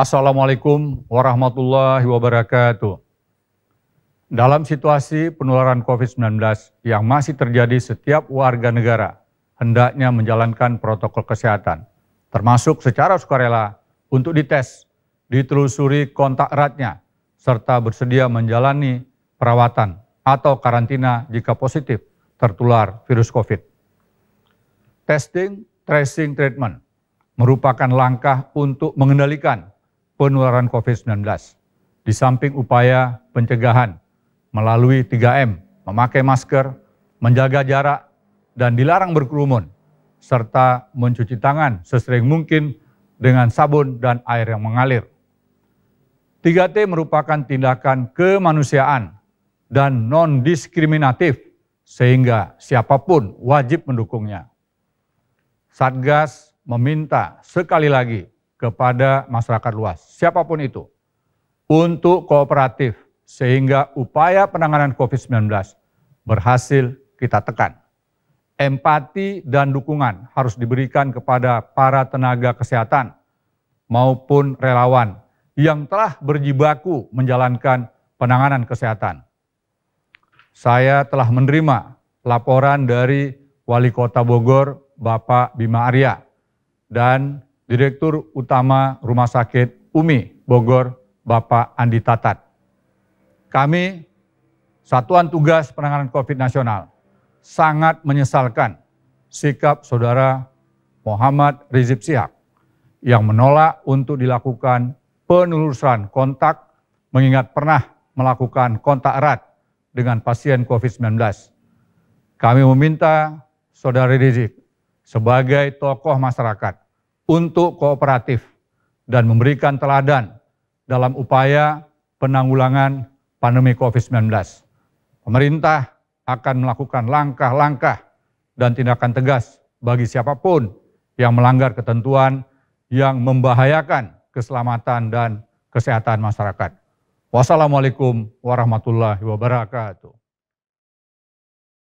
Assalamualaikum warahmatullahi wabarakatuh. Dalam situasi penularan COVID-19 yang masih terjadi, setiap warga negara hendaknya menjalankan protokol kesehatan, termasuk secara sukarela untuk dites, ditelusuri kontak eratnya, serta bersedia menjalani perawatan atau karantina jika positif tertular virus COVID. Testing, tracing, treatment merupakan langkah untuk mengendalikan penularan COVID-19. Di samping upaya pencegahan melalui 3M, memakai masker, menjaga jarak, dan dilarang berkerumun, serta mencuci tangan sesering mungkin dengan sabun dan air yang mengalir. 3T merupakan tindakan kemanusiaan dan non-diskriminatif, sehingga siapapun wajib mendukungnya. Satgas meminta sekali lagi kepada masyarakat luas, siapapun itu, untuk kooperatif sehingga upaya penanganan COVID-19 berhasil kita tekan. Empati dan dukungan harus diberikan kepada para tenaga kesehatan maupun relawan yang telah berjibaku menjalankan penanganan kesehatan. Saya telah menerima laporan dari Wali Kota Bogor, Bapak Bima Arya, dan Direktur Utama Rumah Sakit Umi Bogor, Bapak Andi Tatat. Kami, Satuan Tugas Penanganan COVID Nasional, sangat menyesalkan sikap Saudara Muhammad Rizieq Shihab yang menolak untuk dilakukan penelusuran kontak, mengingat pernah melakukan kontak erat dengan pasien COVID-19. Kami meminta Saudara Rizieq sebagai tokoh masyarakat untuk kooperatif dan memberikan teladan dalam upaya penanggulangan pandemi COVID-19. Pemerintah akan melakukan langkah-langkah dan tindakan tegas bagi siapapun yang melanggar ketentuan yang membahayakan keselamatan dan kesehatan masyarakat. Wassalamualaikum warahmatullahi wabarakatuh.